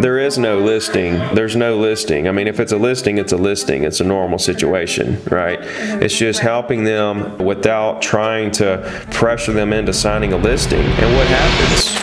There is no listing. There's no listing. I mean, if it's a listing, it's a listing. It's a normal situation, right? It's just helping them without trying to pressure them into signing a listing. And what happens?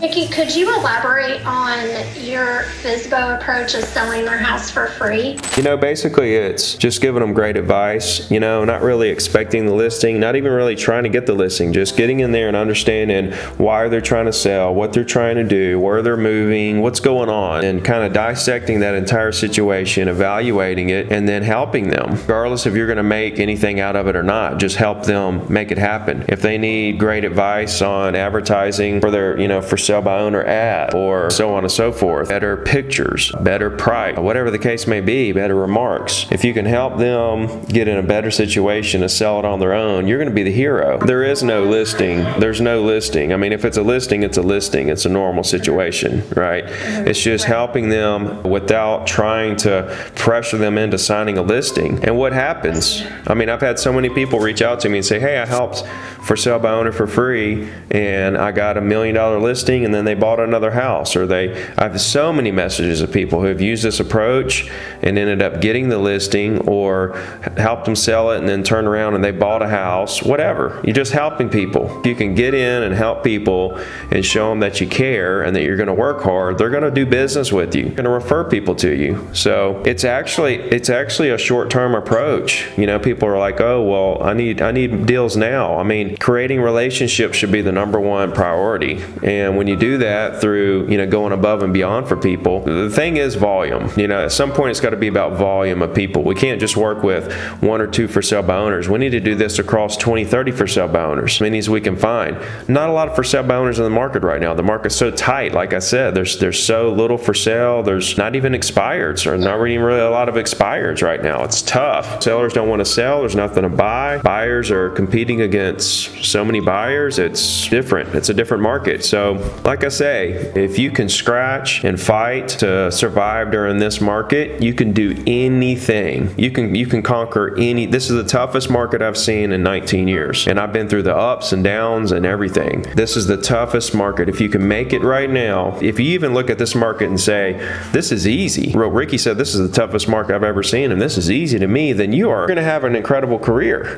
Ricky, could you elaborate on your FSBO approach of selling their house for free? You know, basically it's just giving them great advice, you know, not really expecting the listing, not even really trying to get the listing, just getting in there and understanding why they're trying to sell, what they're trying to do, where they're moving, what's going on, and kind of dissecting that entire situation, evaluating it, and then helping them. Regardless if you're going to make anything out of it or not, just help them make it happen. If they need great advice on advertising for their, you know, for sale by owner ad, or so on and so forth, better pictures, better price, whatever the case may be, better remarks. If you can help them get in a better situation to sell it on their own, you're going to be the hero. There is no listing. There's no listing. I mean, if it's a listing, it's a listing. It's a normal situation, right? It's just helping them without trying to pressure them into signing a listing. And what happens? I mean, I've had so many people reach out to me and say, hey, I helped for sale by owner for free, and I got $1 million listing, and then they bought another house, or I have so many messages of people who have used this approach and ended up getting the listing, or helped them sell it and then turn around and they bought a house, whatever. You're just helping people. If you can get in and help people and show them that you care and that you're going to work hard, they're going to do business with you. They're going to refer people to you. So it's actually a short-term approach. You know, people are like, oh, well, I need deals now. I mean, creating relationships should be the #1 priority, and when you do that through, you know, going above and beyond for people. The thing is volume. You know, at some point it's got to be about volume of people. We can't just work with 1 or 2 for sale by owners. We need to do this across 20-30 for sale by owners, as many as we can find. Not a lot of for sale by owners in the market right now. The market's so tight. Like I said, there's so little for sale. There's not even expireds, or not even really a lot of expireds right now. It's tough. Sellers don't want to sell. There's nothing to buy. Buyers are competing against so many buyers. It's different. It's a different market. So like I say, if you can scratch and fight to survive during this market, you can do anything. You can conquer any. This is the toughest market I've seen in 19 years. And I've been through the ups and downs and everything. This is the toughest market. If you can make it right now, if you even look at this market and say, this is easy. Ricky said, this is the toughest market I've ever seen, and this is easy to me, then you are going to have an incredible career.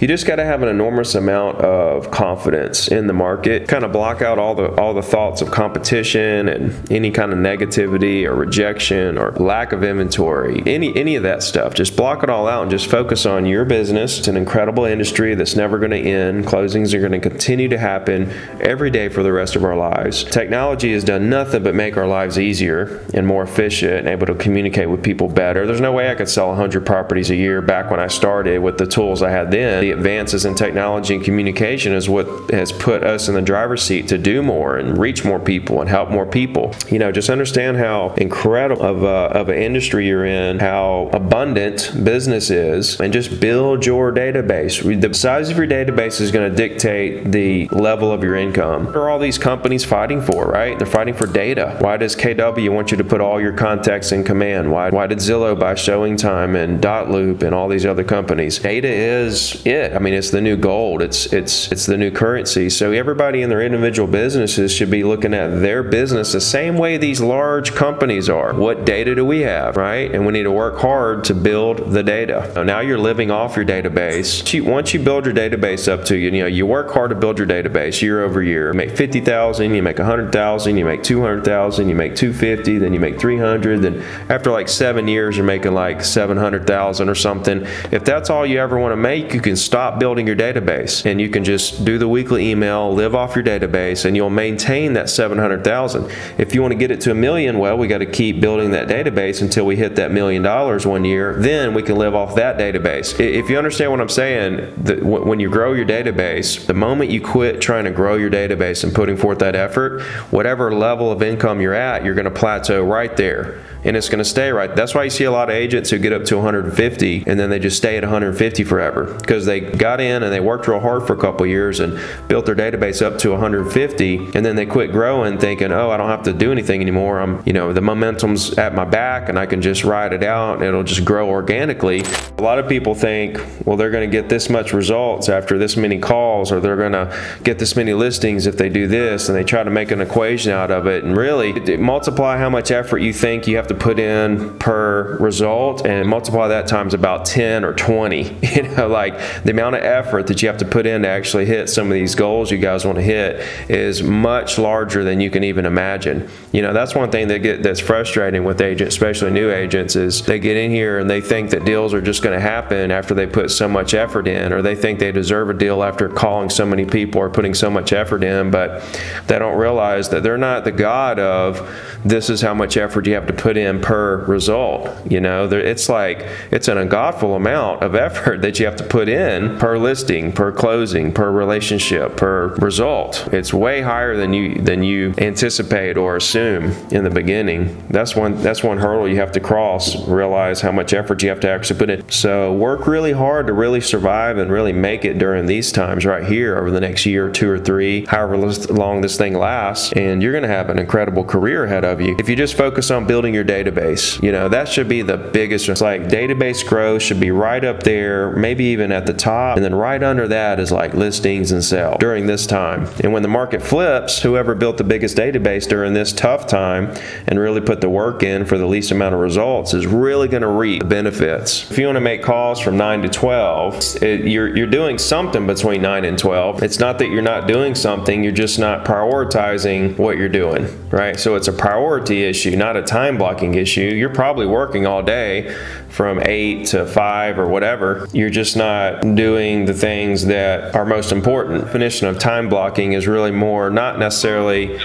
You just got to have an enormous amount of confidence in the market. Kind of block out all the thoughts of competition and any kind of negativity or rejection or lack of inventory, any of that stuff. Just block it all out and just focus on your business. It's an incredible industry that's never going to end. Closings are going to continue to happen every day for the rest of our lives. Technology has done nothing but make our lives easier and more efficient and able to communicate with people better. There's no way I could sell 100 properties a year back when I started with the tools I had then. The advances in technology and communication is what has put us in the driver's seat to do more and reach more people and help more people. You know, just understand how incredible of an industry you're in, how abundant business is, and just build your database. The size of your database is going to dictate the level of your income. What are all these companies fighting for, right? They're fighting for data. Why does KW want you to put all your contacts in command? Why did Zillow buy ShowingTime and Dotloop and all these other companies? Data is it. I mean, it's the new gold. It's the new currency. So everybody in their individual businesses should be looking at their business the same way these large companies are. What data do we have, right? And we need to work hard to build the data. Now you're living off your database. Once you build your database up to, you know, you work hard to build your database year over year. You make 50,000, you make 100,000, you make 200,000, you make 250, then you make 300, then after like 7 years, you're making like 700,000 or something. If that's all you ever want to make, you can stop building your database and you can just do the weekly email, live off your database, and you'll maintain that 700,000. If you want to get it to 1 million, well, we got to keep building that database until we hit that $1 million one year. Then we can live off that database. If you understand what I'm saying, when you grow your database, the moment you quit trying to grow your database and putting forth that effort, whatever level of income you're at, you're going to plateau right there. and it's going to stay right. That's why you see a lot of agents who get up to 150 and then they just stay at 150 forever, because they got in and they worked real hard for a couple years and built their database up to 150, and then they quit growing thinking, oh, I don't have to do anything anymore. I'm, you know, the momentum's at my back and I can just ride it out and it'll just grow organically. A lot of people think, well, they're going to get this much results after this many calls, or they're going to get this many listings if they do this, and they try to make an equation out of it. And really, multiply how much effort you think you have to put in per result and multiply that times about 10 or 20. You know, like the amount of effort that you have to put in to actually hit some of these goals you guys want to hit is much larger than you can even imagine. You know, that's one thing that that's frustrating with agents, especially new agents, is they get in here and they think that deals are just going to happen after they put so much effort in, or they think they deserve a deal after calling so many people or putting so much effort in, but they don't realize that they're not the god of this is how much effort you have to put in per result. You know, it's like, it's an ungodful amount of effort that you have to put in per listing, per closing, per relationship, per result. It's way higher than you anticipate or assume in the beginning. That's one hurdle you have to cross, realize how much effort you have to actually put in. So work really hard to really survive and really make it during these times right here over the next year, 2 or 3, however long this thing lasts, and you're going to have an incredible career ahead of you if you just focus on building your database. You know, that should be the biggest. It's like database growth should be right up there, maybe even at the top, and then right under that is like listings and sales during this time. And when the market flips, whoever built the biggest database during this tough time and really put the work in for the least amount of results is really going to reap the benefits. If you want to make calls from 9 to 12, you're doing something between 9 and 12. It's not that you're not doing something, you're just not prioritizing what you're doing, right? So it's a priority issue, not a time blocking issue. You're probably working all day from 8 to 5 or whatever. You're just not doing the things that are most important. The definition of time blocking is really more not necessarily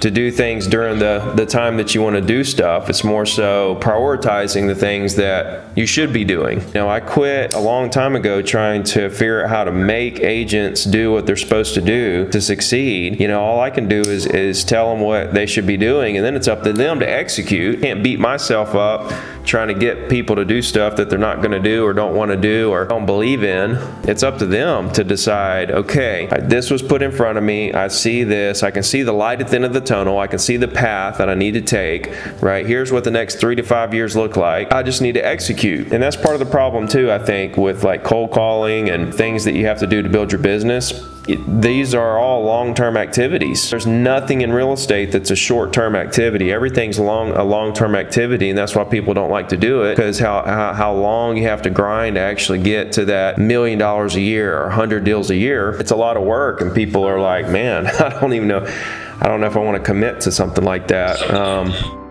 to do things during the time that you want to do stuff. It's more so prioritizing the things that you should be doing. Now, I quit a long time ago trying to figure out how to make agents do what they're supposed to do to succeed. You know, all I can do is tell them what they should be doing, and then it's up to them to execute. I can't beat myself up trying to get people to do stuff that they're not going to do or don't want to do or don't believe in. It's up to them to decide, okay, this was put in front of me. I see this. I can see the light at the end of the tunnel. I can see the path that I need to take, right? Here's what the next 3 to 5 years look like. I just need to execute. And that's part of the problem too, I think, with like cold calling and things that you have to do to build your business. These are all long-term activities. There's nothing in real estate that's a short-term activity. Everything's a long-term activity, and that's why people don't like to do it, because how long you have to grind to actually get to that $1 million a year or 100 deals a year. It's a lot of work, and people are like, man, I don't know if I want to commit to something like that.